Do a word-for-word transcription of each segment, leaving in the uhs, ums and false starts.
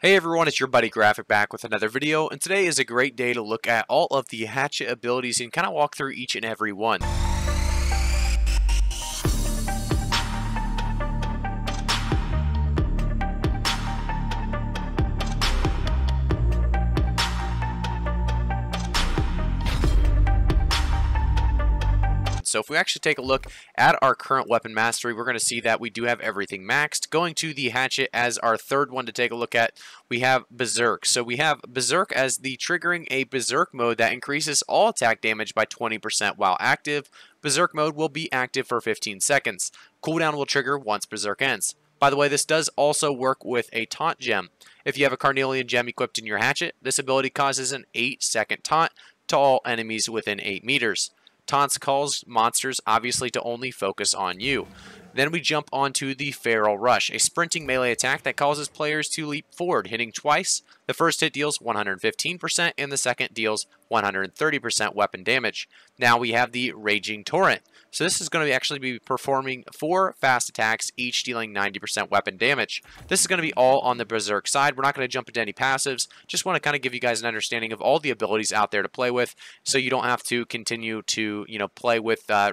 Hey everyone, it's your buddy Graphic back with another video, and today is a great day to look at all of the hatchet abilities and kind of walk through each and every one. So if we actually take a look at our current weapon mastery, we're going to see that we do have everything maxed. Going to the hatchet as our third one to take a look at, we have Berserk. So we have Berserk as the triggering a Berserk mode that increases all attack damage by twenty percent while active. Berserk mode will be active for fifteen seconds. Cooldown will trigger once Berserk ends. By the way, this does also work with a taunt gem. If you have a Carnelian gem equipped in your hatchet, this ability causes an eight second taunt to all enemies within eight meters. Taunts calls monsters obviously to only focus on you. Then we jump onto the Feral Rush, a sprinting melee attack that causes players to leap forward, hitting twice. The first hit deals one hundred fifteen percent and the second deals one hundred thirty percent weapon damage. Now we have the Raging Torrent. So this is going to actually be performing four fast attacks, each dealing ninety percent weapon damage. This is going to be all on the Berserk side. We're not going to jump into any passives. Just want to kind of give you guys an understanding of all the abilities out there to play with, so you don't have to continue to, you know, play with uh,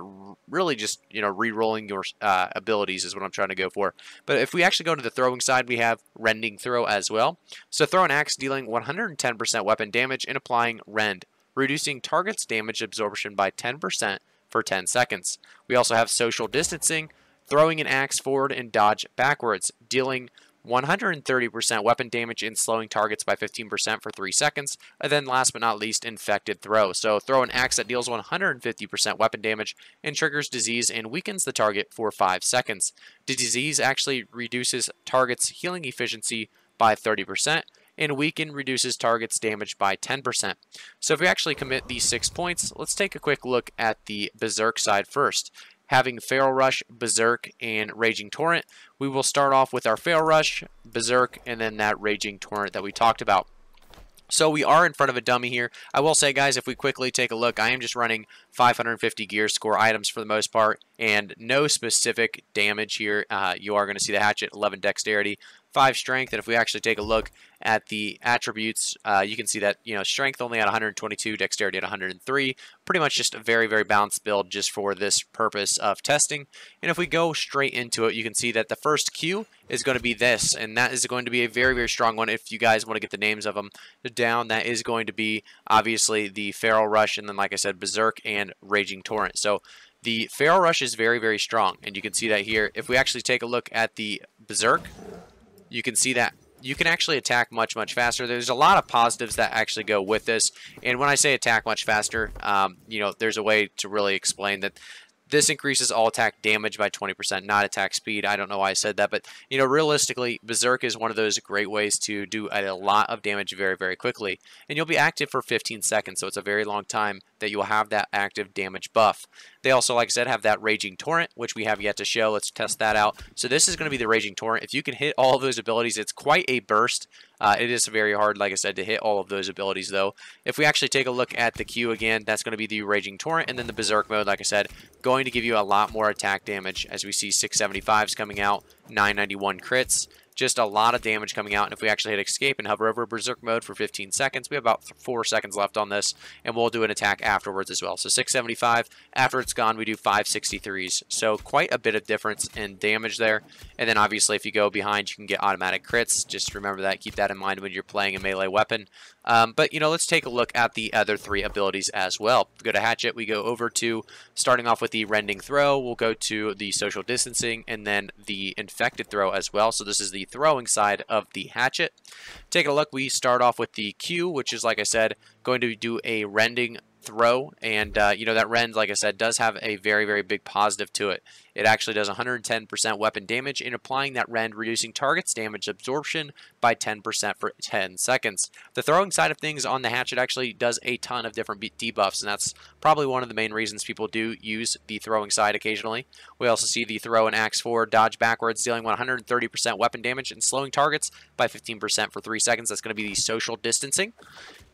really just, you know, re-rolling your uh, abilities is what I'm trying to go for. But if we actually go to the throwing side, we have Rending Throw as well. So throw an axe dealing one hundred ten percent weapon damage and applying Rend, reducing target's damage absorption by ten percent. For ten seconds. We also have Social Distancing, throwing an axe forward and dodge backwards, dealing one hundred thirty percent weapon damage and slowing targets by fifteen percent for three seconds. And then last but not least, Infected Throw. So throw an axe that deals one hundred fifty percent weapon damage and triggers disease and weakens the target for five seconds. The disease actually reduces targets' healing efficiency by thirty percent. And weaken reduces targets damage by ten percent. So if we actually commit these six points, let's take a quick look at the Berserk side first. Having Feral Rush, Berserk, and Raging Torrent, we will start off with our Feral Rush, Berserk, and then that Raging Torrent that we talked about. So we are in front of a dummy here. I will say, guys, if we quickly take a look, I am just running five hundred fifty gear score items for the most part, and no specific damage here. Uh, you are going to see the hatchet, eleven dexterity, five strength, and if we actually take a look at the attributes, uh, you can see that, you know, strength only at one hundred twenty-two, dexterity at one hundred three. Pretty much just a very, very balanced build just for this purpose of testing. And if we go straight into it, you can see that the first Q is going to be this, and that is going to be a very, very strong one. If you guys want to get the names of them down, that is going to be obviously the Feral Rush, and then, like I said, Berserk and Raging Torrent. So the Feral Rush is very, very strong, and you can see that here. If we actually take a look at the Berserk, you can see that you can actually attack much, much faster. There's a lot of positives that actually go with this. And when I say attack much faster, um, you know, there's a way to really explain that. This increases all attack damage by twenty percent, not attack speed. I don't know why I said that, but, you know, realistically, Berserk is one of those great ways to do a lot of damage very, very quickly. And you'll be active for fifteen seconds, so it's a very long time that you'll have that active damage buff. They also, like I said, have that Raging Torrent, which we have yet to show. Let's test that out. So this is going to be the Raging Torrent. If you can hit all of those abilities, it's quite a burst. Uh, it is very hard, like I said, to hit all of those abilities, though. If we actually take a look at the Q again, that's going to be the Raging Torrent. And then the Berserk mode, like I said, going to give you a lot more attack damage, as we see six seventy-fives coming out, nine ninety-one crits. Just a lot of damage coming out. And if we actually hit escape and hover over Berserk mode for fifteen seconds, we have about four seconds left on this, and we'll do an attack afterwards as well. So six seventy-five, after it's gone, we do five sixty-threes. So quite a bit of difference in damage there. And then obviously if you go behind, you can get automatic crits. Just remember that, keep that in mind when you're playing a melee weapon. Um, but, you know, let's take a look at the other three abilities as well. We go to hatchet, we go over to, starting off with the Rending Throw, we'll go to the Social Distancing, and then the Infected Throw as well. So this is the throwing side of the hatchet. Taking a look, we start off with the Q, which is, like I said, going to do a rending throw, and uh, you know, that rend, like I said, does have a very, very big positive to it. It actually does one hundred ten percent weapon damage, and applying that rend, reducing target's damage absorption by ten percent for ten seconds. The throwing side of things on the hatchet actually does a ton of different debuffs, and that's probably one of the main reasons people do use the throwing side occasionally. We also see the throw and axe forward, dodge backwards, dealing one hundred thirty percent weapon damage and slowing targets by fifteen percent for three seconds. That's going to be the Social Distancing.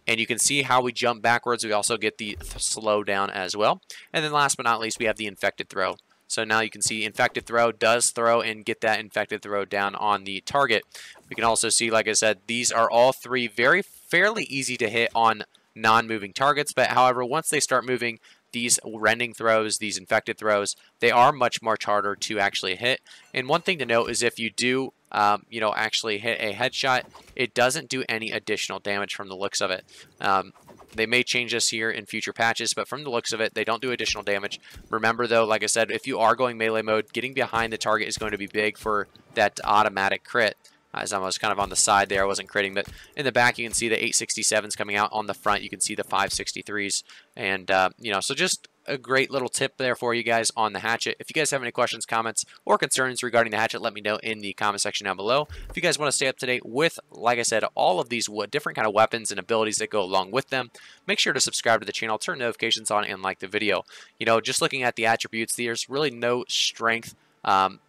And you can see how we jump backwards. We also get the slow down as well. And then last but not least, we have the Infected Throw. So now you can see infected throw does throw and get that infected throw down on the target. We can also see, like I said, these are all three very fairly easy to hit on non-moving targets, but however, once they start moving, these rending throws, these infected throws, they are much, much harder to actually hit. And one thing to note is if you do, um, you know, actually hit a headshot, it doesn't do any additional damage from the looks of it. Um, they may change this here in future patches, but from the looks of it, they don't do additional damage. Remember though, like I said, if you are going melee mode, getting behind the target is going to be big for that automatic crit. As I was kind of on the side there, I wasn't critting, but in the back you can see the eight sixty-sevens coming out. On the front you can see the five sixty-threes, and uh, you know, so just a great little tip there for you guys on the hatchet. If you guys have any questions, comments, or concerns regarding the hatchet, let me know in the comment section down below. If you guys want to stay up to date with, like I said, all of these different kind of weapons and abilities that go along with them, make sure to subscribe to the channel, turn notifications on, and like the video. You know, just looking at the attributes, there's really no strength. Um,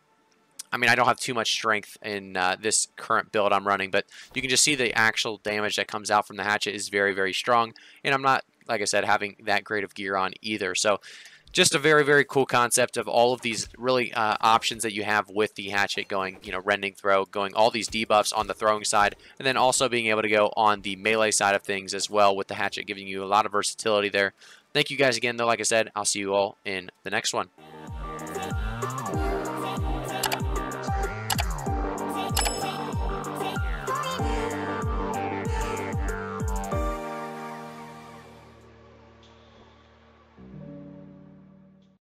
I mean, I don't have too much strength in uh, this current build I'm running, but you can just see the actual damage that comes out from the hatchet is very, very strong. And I'm not, like I said, having that great of gear on either. So just a very, very cool concept of all of these really uh, options that you have with the hatchet going, you know, rending throw, going all these debuffs on the throwing side, and then also being able to go on the melee side of things as well with the hatchet, giving you a lot of versatility there. Thank you guys again, though. Like I said, I'll see you all in the next one.